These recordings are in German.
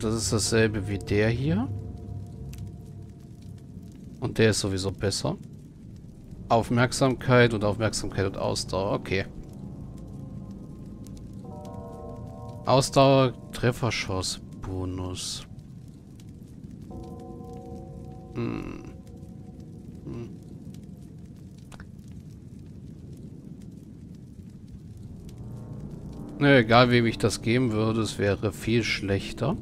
Und das ist dasselbe wie der hier. Und der ist sowieso besser. Aufmerksamkeit und Ausdauer. Okay. Ausdauer, Trefferschuss, Bonus. Ne, egal wem ich das geben würde, es wäre viel schlechter.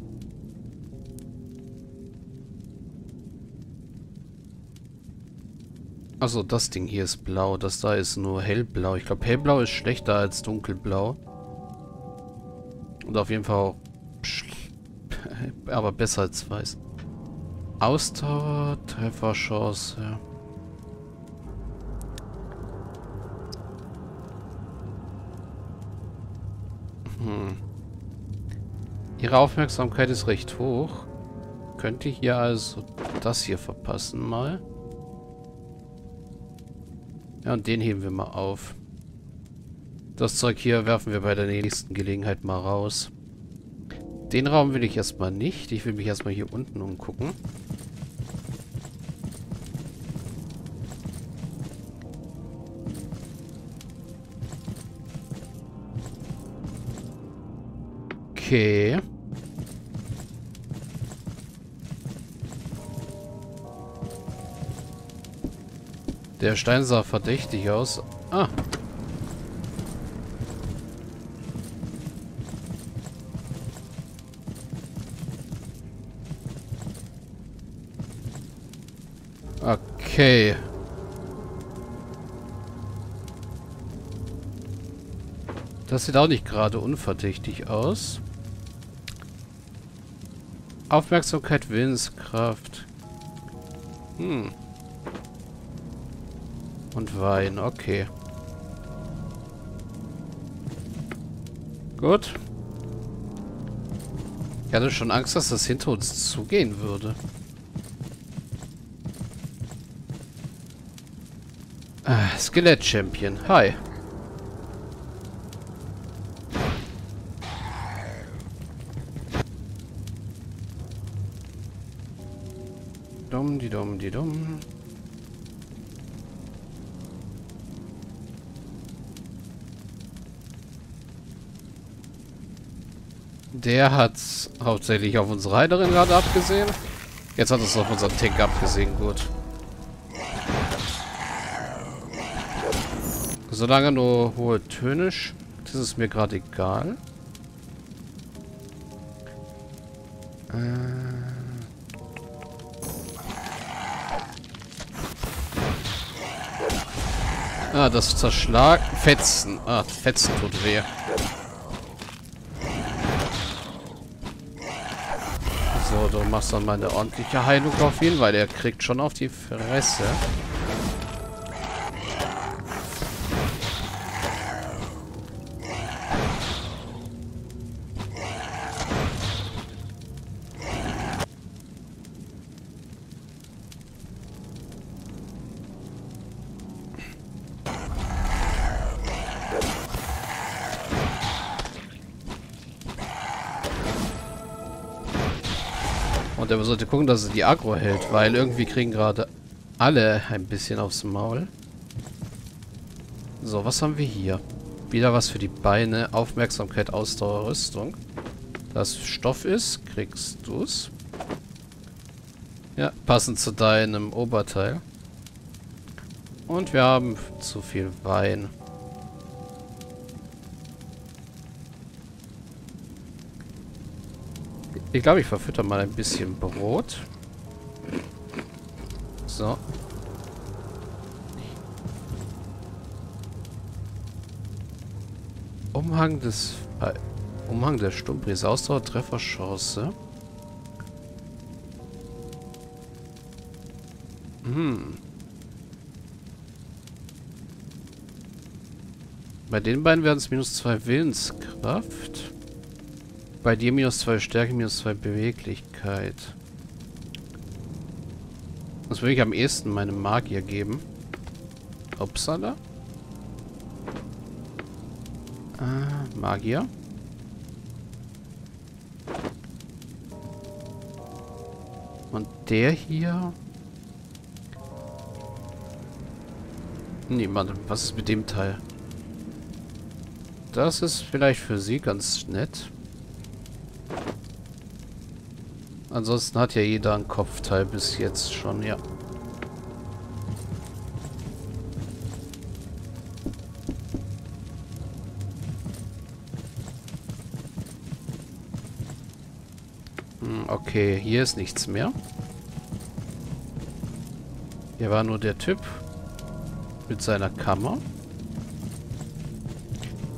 Also das Ding hier ist blau, das da ist nur hellblau. Ich glaube, hellblau ist schlechter als dunkelblau. Und auf jeden Fall auch aber besser als weiß. Ausdauer, Trefferchance. Ja. Ihre Aufmerksamkeit ist recht hoch. Könnte ich hier also das hier verpassen mal. Ja, und den heben wir mal auf. Das Zeug hier werfen wir bei der nächsten Gelegenheit mal raus. Den Raum will ich erstmal nicht. Ich will mich erstmal hier unten umgucken. Okay. Der Stein sah verdächtig aus. Ah. Okay. Das sieht auch nicht gerade unverdächtig aus. Aufmerksamkeit, Willenskraft. Und Wein, okay. Gut. Ich hatte schon Angst, dass das hinter uns zugehen würde. Ah, Skelett-Champion, hi. Dumm. Der hat hauptsächlich auf unsere Heilerin gerade abgesehen. Jetzt hat es auf unseren Tank abgesehen, gut. Solange nur hohe Töne, das ist mir gerade egal. Ah, das Zerschlag... Fetzen. Ah, Fetzen tut weh. So, du machst dann mal eine ordentliche Heilung auf ihn, weil er kriegt schon auf die Fresse. Und er sollte gucken, dass er die Aggro hält, weil irgendwie kriegen gerade alle ein bisschen aufs Maul. So, was haben wir hier? Wieder was für die Beine. Aufmerksamkeit, Ausdauer, Rüstung. Das Stoff ist, kriegst du's. Ja, passend zu deinem Oberteil. Und wir haben zu viel Wein. Ich glaube, ich verfütter mal ein bisschen Brot. So. Umhang der Stummbrise. Ausdauer, Trefferchance. Bei den beiden werden es -2 Willenskraft. Bei dir -2 Stärke, -2 Beweglichkeit. Das würde ich am ehesten meinem Magier geben. Upsala. Magier. Und der hier... Nee, Mann, was ist mit dem Teil? Das ist vielleicht für sie ganz nett. Ansonsten hat ja jeder einen Kopfteil bis jetzt schon, ja. Okay, hier ist nichts mehr. Hier war nur der Typ mit seiner Kammer.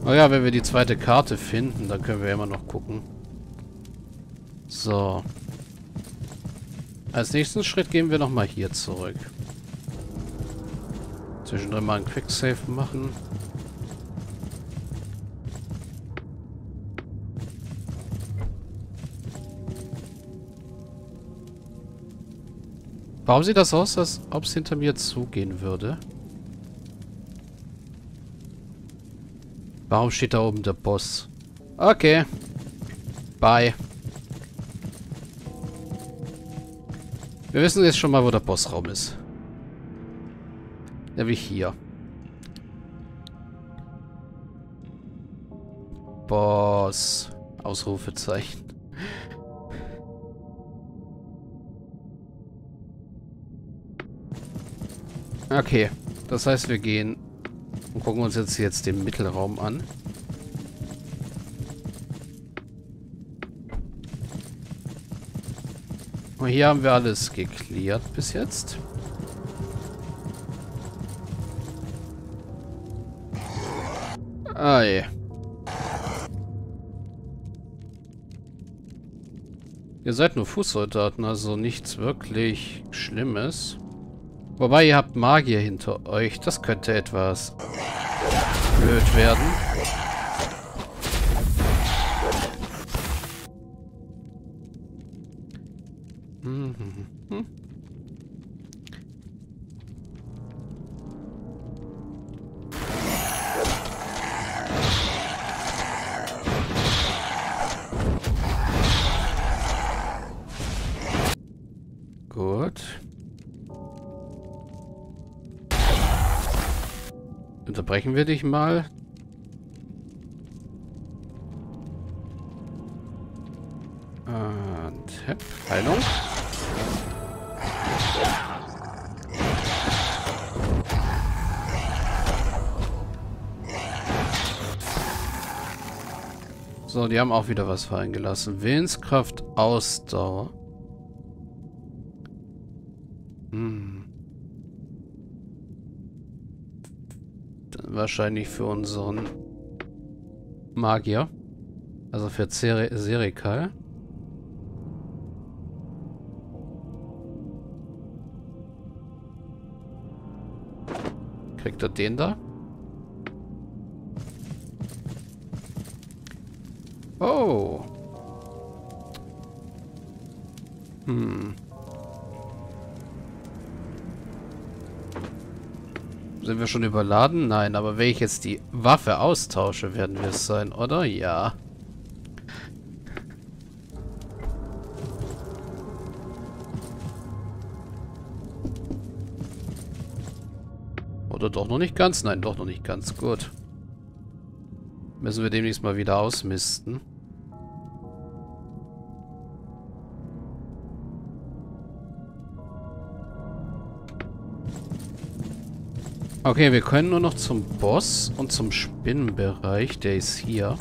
Naja, wenn wir die zweite Karte finden, dann können wir immer noch gucken. So. Als nächsten Schritt gehen wir nochmal hier zurück. Zwischendrin mal einen Quicksave machen. Warum sieht das aus, als ob es hinter mir zugehen würde? Warum steht da oben der Boss? Okay. Bye. Wir wissen jetzt schon mal, wo der Bossraum ist. Nämlich hier. Boss. Ausrufezeichen. Okay. Das heißt, wir gehen... Und gucken uns jetzt den Mittelraum an. Und hier haben wir alles geklärt bis jetzt. Ah je. Ihr seid nur Fußsoldaten, also nichts wirklich Schlimmes. Wobei, ihr habt Magier hinter euch. Das könnte etwas blöd werden. Gut. Unterbrechen wir dich mal. Und hep, Heilung. So, die haben auch wieder was fallen gelassen. Willenskraft, Ausdauer. Wahrscheinlich für unseren Magier. Also für Serikal. Kriegt er den da? Oh. Sind wir schon überladen? Nein, aber wenn ich jetzt die Waffe austausche, werden wir es sein, oder? Ja. Oder doch noch nicht ganz? Nein, doch noch nicht ganz. Gut. Müssen wir demnächst mal wieder ausmisten. Okay, wir können nur noch zum Boss und zum Spinnenbereich. Der ist hier.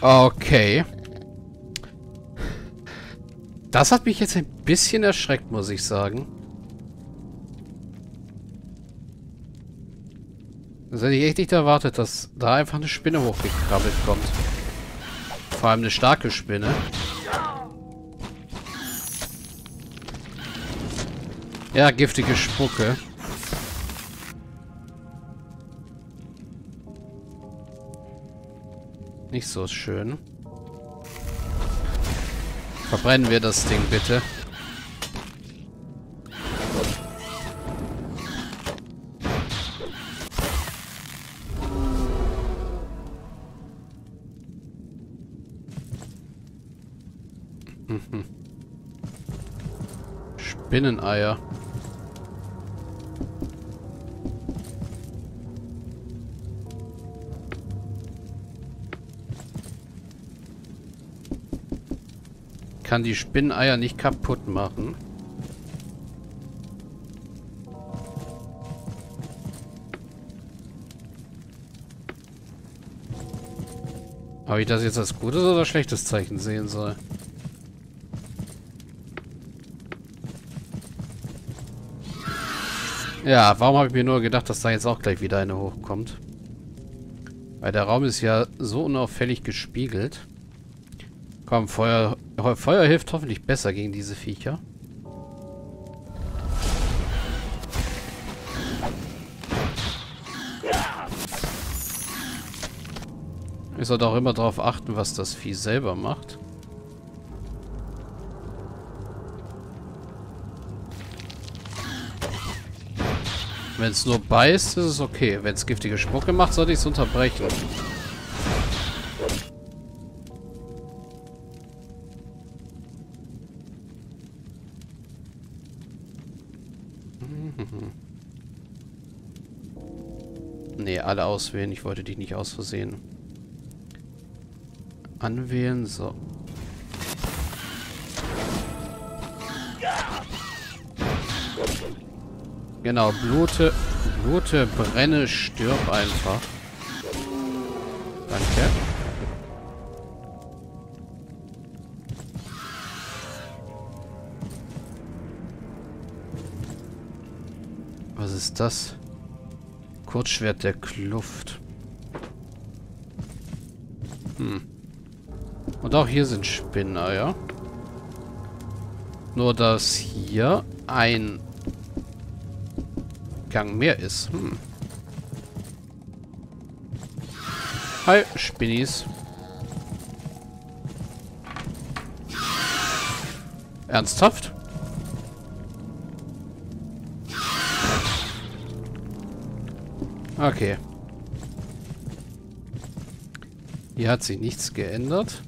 Okay. Das hat mich jetzt ein bisschen erschreckt, muss ich sagen. Das hätte ich echt nicht erwartet, dass da einfach eine Spinne hochgekrabbelt kommt. Vor allem eine starke Spinne. Ja, giftige Spucke. Nicht so schön. Verbrennen wir das Ding bitte. Spinneneier. Kann die Spinneneier nicht kaputt machen. Habe ich das jetzt als gutes oder schlechtes Zeichen sehen soll? Ja, warum habe ich mir nur gedacht, dass da jetzt auch gleich wieder eine hochkommt? Weil der Raum ist ja so unauffällig gespiegelt. Komm, Feuer hilft hoffentlich besser gegen diese Viecher. Ich sollte auch immer darauf achten, was das Vieh selber macht. Wenn es nur beißt, ist es okay. Wenn es giftige Spucke macht, sollte ich es unterbrechen. Nee, alle auswählen. Ich wollte dich nicht aus Versehen anwählen, so. Genau, blute, brenne, stirb einfach. Danke. Was ist das? Kurzschwert der Kluft. Hm. Und auch hier sind Spinneneier. Nur, dass hier ein Gang mehr ist. Hm. Hi, Spinnies. Ernsthaft? Okay. Hier hat sich nichts geändert.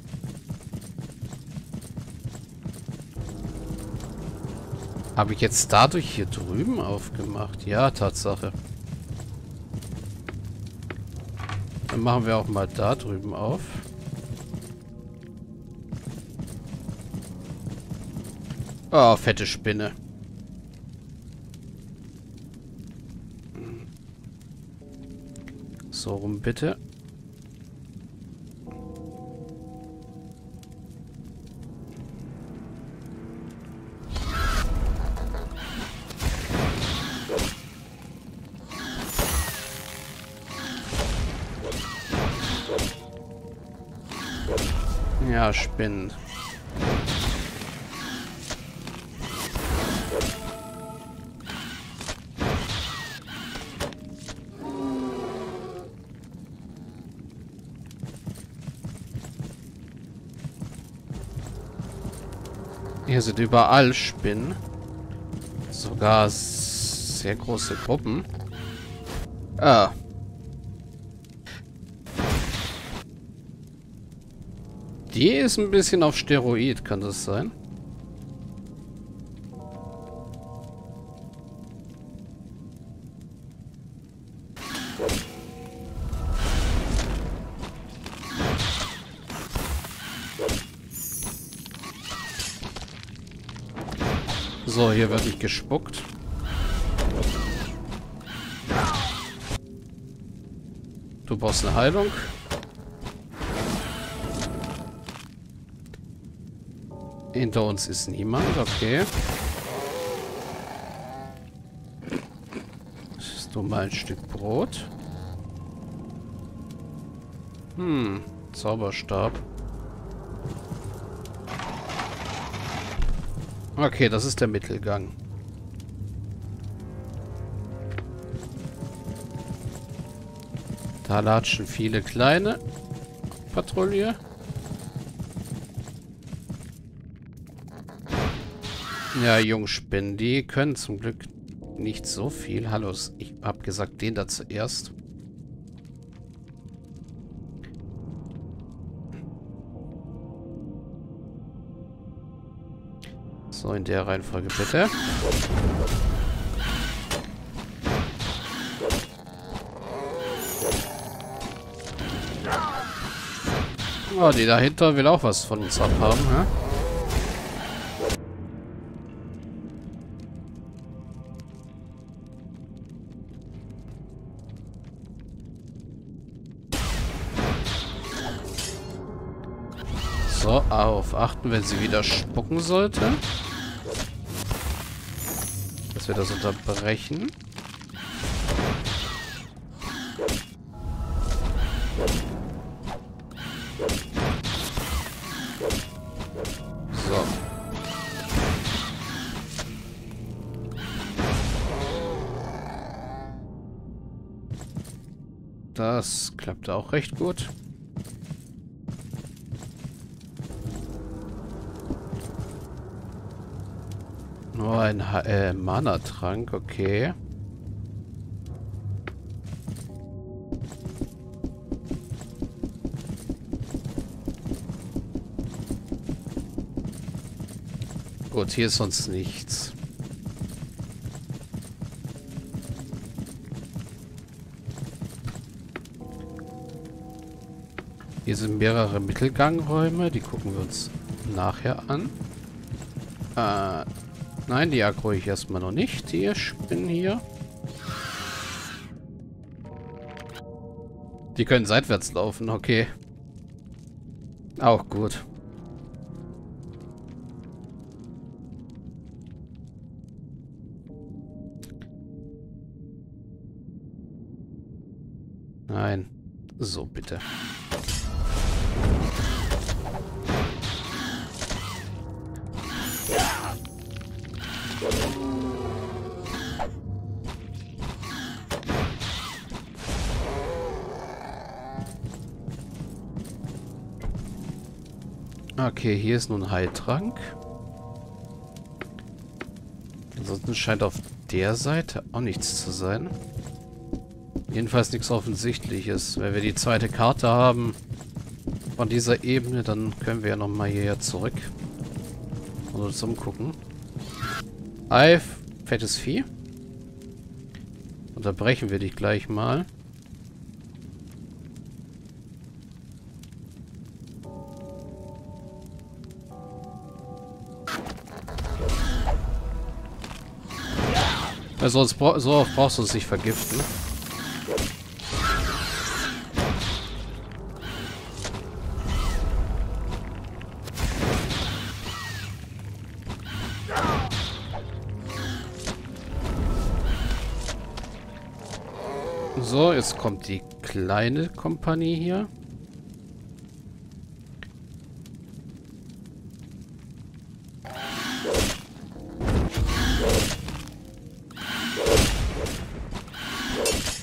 Habe ich jetzt dadurch hier drüben aufgemacht? Ja, Tatsache. Dann machen wir auch mal da drüben auf. Oh, fette Spinne. So rum bitte. Ja, Spinnen. Hier sind überall Spinnen. Sogar sehr große Gruppen. Ah. Die ist ein bisschen auf Steroid, kann das sein? So, hier wird nicht gespuckt. Du brauchst eine Heilung. Hinter uns ist niemand, okay. Isst du mal ein Stück Brot? Hm, Zauberstab. Okay, das ist der Mittelgang. Da latschen viele kleine Patrouille. Ja, Jungspinnen, die können zum Glück nicht so viel. Hallo, ich hab gesagt, den da zuerst. So, in der Reihenfolge bitte. Oh, die dahinter will auch was von uns abhaben, hä? So, auf achten, wenn sie wieder spucken sollte. Dass wir das unterbrechen. Das klappt auch recht gut. Nur ein Mana-Trank, okay. Gut, hier ist sonst nichts. Hier sind mehrere Mittelgangräume, die gucken wir uns nachher an. Nein, die aggro ich erstmal noch nicht. Die Spinnen hier. Die können seitwärts laufen, okay. Auch gut. Nein. So, bitte. Okay, hier ist nun ein Heiltrank. Ansonsten scheint auf der Seite auch nichts zu sein. Jedenfalls nichts Offensichtliches. Wenn wir die zweite Karte haben von dieser Ebene, dann können wir ja nochmal hierher zurück und uns umgucken. Ei, fettes Vieh. Unterbrechen wir dich gleich mal. Also so oft brauchst du es nicht vergiften. So, jetzt kommt die kleine Kompanie hier.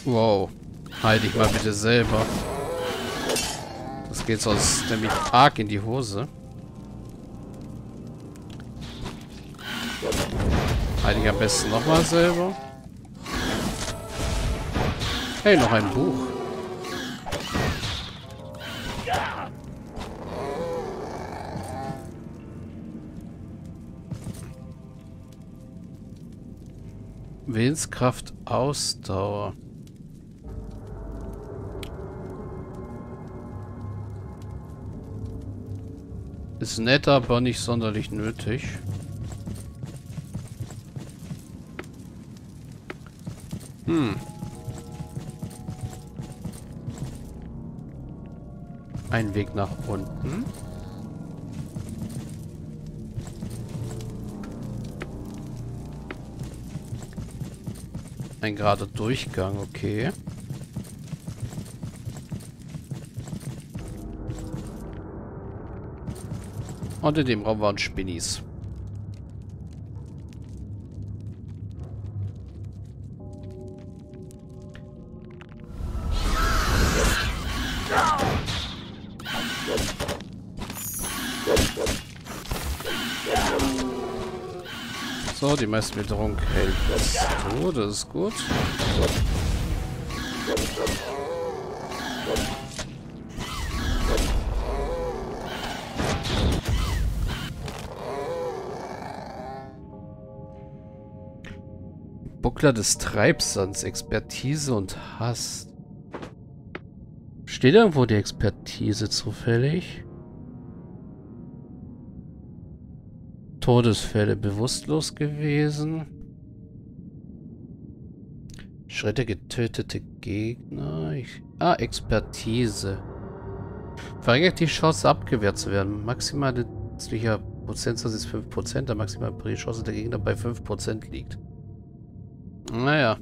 Wow. Halt dich mal bitte selber. Das geht sonst nämlich arg in die Hose. Halt dich am besten nochmal selber. Hey, noch ein Buch. Willenskraft, Ausdauer. Ist nett, aber nicht sonderlich nötig. Ein Weg nach unten. Ein gerader Durchgang, okay. Und in dem Raum waren Spinnies. So, die Messwitterung hält das tot, das ist gut. Buckler des Treibsands, Expertise und Hass. Steht irgendwo die Expertise zufällig? Todesfälle, bewusstlos gewesen. Schritte, getötete Gegner. Expertise. Verringert die Chance, abgewehrt zu werden. Maximale nützlicher Prozentsatz ist 5%, der maximale Chance der Gegner bei 5% liegt. Naja.